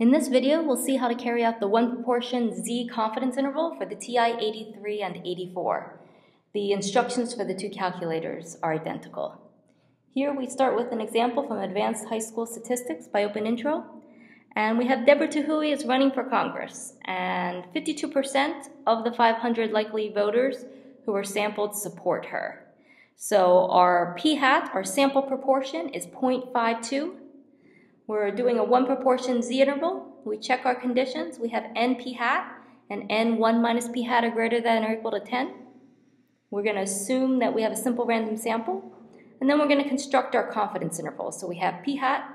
In this video, we'll see how to carry out the 1 proportion Z confidence interval for the TI-83 and 84. The instructions for the 2 calculators are identical. Here we start with an example from Advanced High School Statistics by OpenIntro, and we have Deborah Tahoe is running for Congress, and 52% of the 500 likely voters who were sampled support her. So our p-hat, our sample proportion, is 0.52. We're doing a 1 proportion Z interval. We check our conditions. We have n p hat and n 1 minus p hat are greater than or equal to 10. We're going to assume that we have a simple random sample. And then we're going to construct our confidence interval. So we have p hat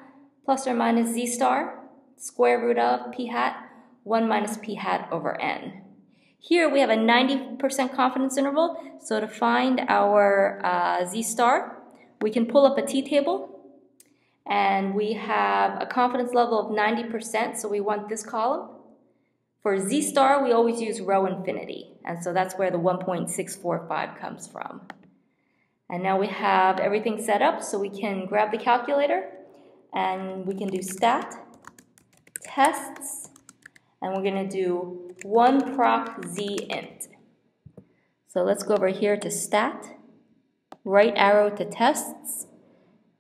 plus or minus z star square root of p hat 1 minus p hat over n. Here we have a 90% confidence interval. So to find our z star, we can pull up a t-table. And we have a confidence level of 90%, so we want this column. For Z star, we always use row infinity, and so that's where the 1.645 comes from. And now we have everything set up, so we can grab the calculator, and we can do stat, tests, and we're going to do 1 proc Z int. So let's go over here to stat, right arrow to tests.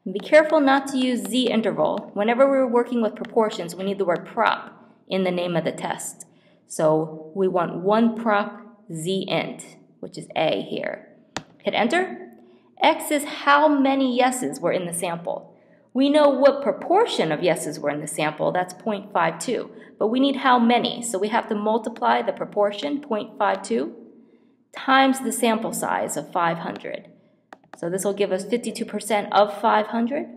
Be careful not to use Z interval. Whenever we're working with proportions, we need the word prop in the name of the test. So we want 1 prop Z int, which is A here. Hit enter. X is how many yeses were in the sample. We know what proportion of yeses were in the sample, that's 0.52. But we need how many, so we have to multiply the proportion, 0.52, times the sample size of 500. So this will give us 52% of 500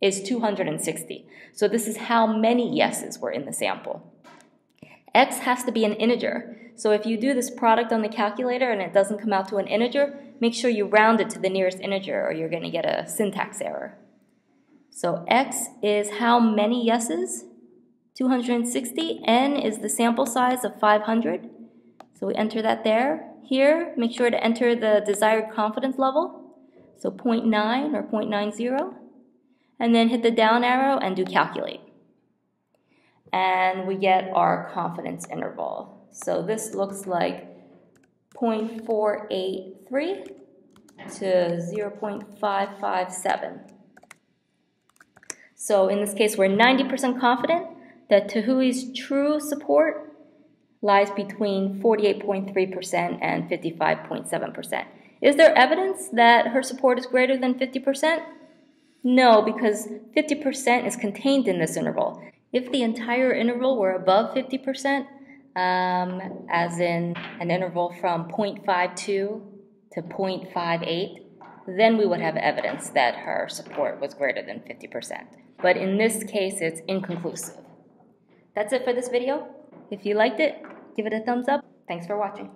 is 260. So this is how many yeses were in the sample. X has to be an integer. So if you do this product on the calculator and it doesn't come out to an integer, make sure you round it to the nearest integer or you're going to get a syntax error. So X is how many yeses? 260. N is the sample size of 500. So we enter that there. Here, make sure to enter the desired confidence level. So 0.9 or 0.90, and then hit the down arrow and do calculate. And we get our confidence interval. So this looks like 0.483 to 0.557. So in this case, we're 90% confident that Tahoe's true support lies between 48.3% and 55.7%. Is there evidence that her support is greater than 50%? No, because 50% is contained in this interval. If the entire interval were above 50%, as in an interval from 0.52 to 0.58, then we would have evidence that her support was greater than 50%. But in this case, it's inconclusive. That's it for this video. If you liked it, give it a thumbs up. Thanks for watching.